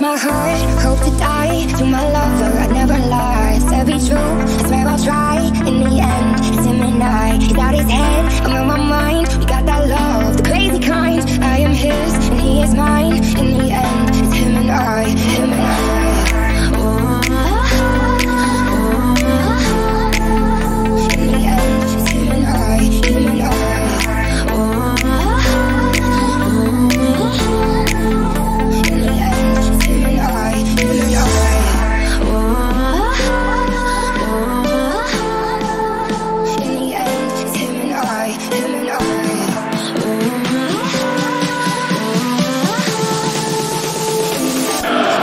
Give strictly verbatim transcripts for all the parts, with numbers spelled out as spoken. lost my heart, hope to die. To my lover, I'd never lie. Said be true, I swear I'll try. In the end, it's him and I. He's out his head, I'm on my mind. You got that love, the crazy kind. I am his, and he is mine. In the end, it's him and I, him and I. In the end, it's him and I, him and I.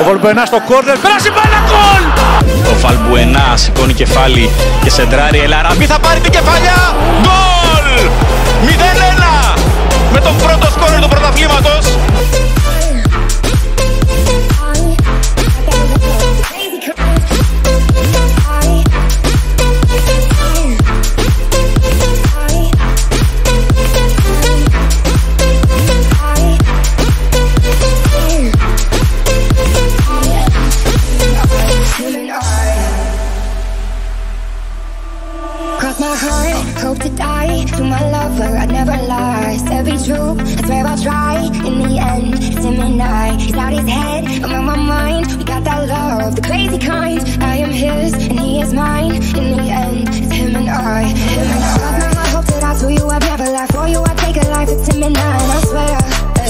Ο Valbuena στο κόρνερ, πέρασε μπάλα, γκολ! Ο Valbuena σηκώνει κεφάλι και σεντράρει, Ελαραμπή θα πάρει την κεφαλιά, γκολ! μηδέν ένα με τον πρώτο σκόρερ του πρωταθλήματος. Hope to die, to my lover, I'd never lie. Said be true, I swear I'll try. In the end, it's him and I. He's out his head, I'm on my mind. We got that love, the crazy kind. I am his, and he is mine. In the end, it's him and I. Him and I. I hope to die to you, I've never lied. For you, I'd take a life, it's him and I, and I swear.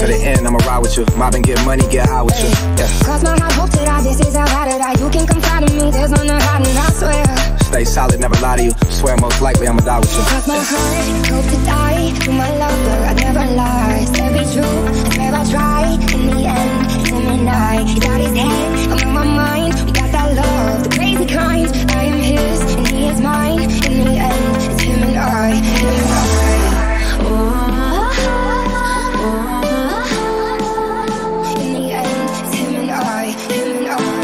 To the end, I'ma ride with you. Mobbing, get money, get high with you. Yeah. Cross my heart, hope to die, this is how I die. You can confide in me, there's no hiding, I swear. Stay solid, never lie to you. Swear most likely I'ma die with you. Cross my heart, hope to die. To my lover, I'd never lie. Said be true, I swear I'll try. In the end, it's him and I. He's out his head, I'm on my mind. We got that love, the crazy kind. I am his, and he is mine. In the end, it's him and I. Him and I. In the end, it's him and I. Him and I. Yeah.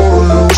follow.